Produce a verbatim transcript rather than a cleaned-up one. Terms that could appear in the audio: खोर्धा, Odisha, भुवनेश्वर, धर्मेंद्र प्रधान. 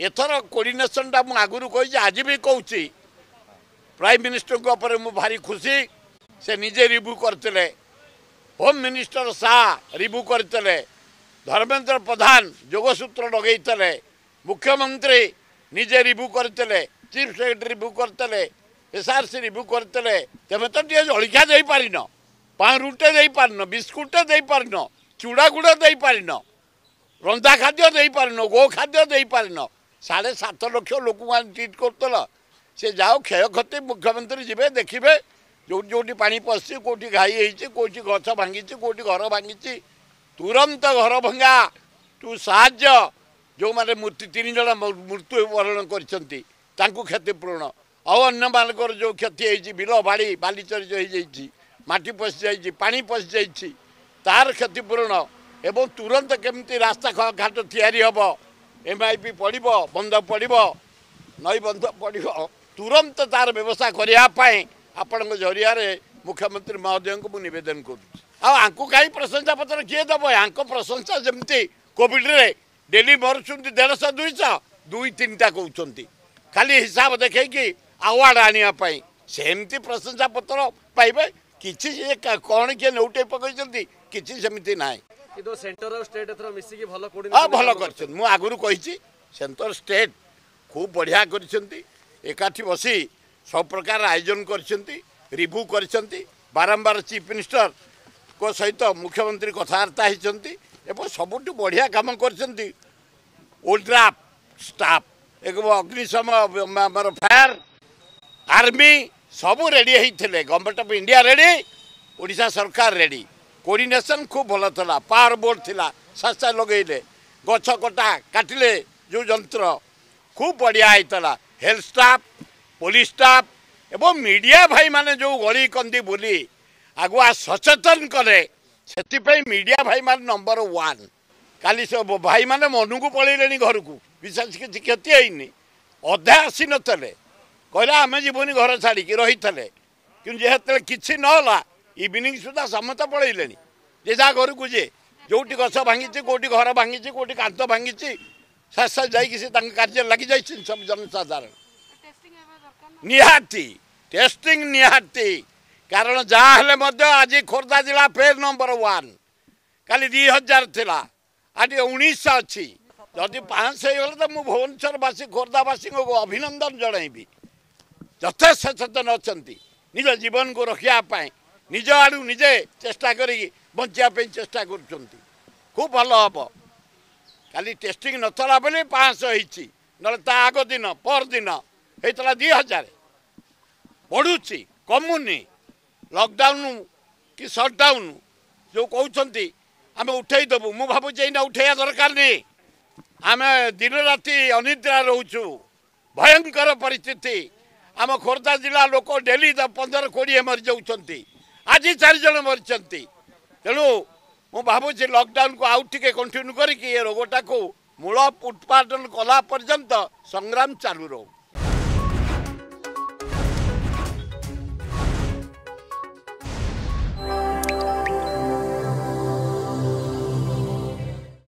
एथर कोर्डनेसन मुझे आगुरी कही आज भी कहूँ प्राइम मिनिस्टर को ऊपर मु भारी खुशी से निजे रिव्यू करते होम मिनिस्टर शाह रिव्यू करते धर्मेंद्र प्रधान जोगसूत्र लगे मुख्यमंत्री निजे रिव्यू करते चीफ सेक्रेटरी रिव्यू करते एस आर सी रिव्यू करते तेज तो टे जलखिया दे पारन पाँ रुटे दे पारन बिस्कुटे दे पारन चूड़ा गुड़ दे पारन रंधा खाद्य दे पारन गो खाद्य दे पारन साढ़े सात लक्ष लोक ट्रिट कर सी जाओ क्षय क्षति मुख्यमंत्री जी देखिए जो जो पानी पशि कौटी घाई होती कौटी गछ भांगी कौटी घर भांगी तुरंत घर भंगा टू साज जो मैंने मृत्यु तीन जन मृत्यु वरण करतीपूरण आन्न मानक जो क्षति होती बिल बाड़ी बालीचर्च माटी पशि पानी पशि तार क्षतिपूरण एवं तुरंत केमती रास्ता घाट याब एम आई पी पड़ बंध पड़ नई बंध पड़ तुरंत तार व्यवस्था करने आपण जरिया मुख्यमंत्री महोदय को निवेदन करूँ आई प्रशंसा पत्र किए देव या प्रशंसा जमी कोविड रे डेली मरुंट देश दुईश दुई तीन टा कौन खाली हिसाब देखे कि आवार्ड आने सेमती प्रशंसा पत्र पाइबे किसी कौन किए नौटे पकड़ किसी सेमती ना किदो सेंटर और स्टेट एथरो मिसिकी भलो कोडी हां भलो करछन मु आगुरु कहिछि सेंटर स्टेट खूब बढ़िया करछनती एकाठी बसी सब प्रकार आयोजन करछनती रिव्यू करछनती बारंबार चीफ मिनिस्टर को सहित मुख्यमंत्री कथबार्ता होती एवं सबुठ बढ़िया काम करछनती ओल्ड्राफ स्टाफ एक अग्निशम आमर फायर आर्मी सबू रेडी होते government of India ready Odisha सरकार रेडी कोर्डनेसन खूब भल था पावर बोर्ड थिला सासा लगे गछ कटा काटिले जो यंत्र खूब बढ़िया होता हेल्थ स्टाफ पुलिस स्टाफ एवं मीडिया भाई माने जो गली कंदी बोली आगुआ सचेतन कले से मीडिया भाई माने नंबर वन काली से भाई माने मन को पलैले घर को विशेष किसी क्षति होनी अधा आसी नले कहला आम जीवन घर छाड़ी रही थे कि जेहे कि नाला इवनिंग सुधा समस्त पलैले जे जहाँ घर को जे जो गछ भांगी कौटी घर भांगी कौटी कांत भांगी साथ साथ जाक कार्य लग जा सब जनसाधारण निहाती टेस्टिंग निहाती कारण जहाँ आज खोर्धा जिला फेर नंबर वन काली दि हजार था आज उन्नीस अच्छी जदि पाँच तो मुझे भुवनेश्वरवासी खोर्धावासी को अभिनंदन जनइबी जथे सचेतन अच्छा निज जीवन को रखापी निज आड़ निजे चेष्टा करी बचापी चेष्टा करुँच खूब भल हम खाली टेस्टिंग नाला बोली पाँच सौ ना आग दिन पर दिन होता दि हजार बढ़ुची कमुनि लकडाउन कि सटडाउन जो कहते आम उठेदेबू मु भाई ना उठेया दरकार नहीं आम दिन राति अनिद्रा रोचु भयंकर परिस्थिति आम खोर्धा जिला लोक डेली पंद्रह कोड़े मरी जाती आज चार जन मरी तेणु मुझे लॉकडाउन को आउट कंटिन्यू करके रोगटा को मूल उत्पादन कला पर्यंत संग्राम चालू रहू।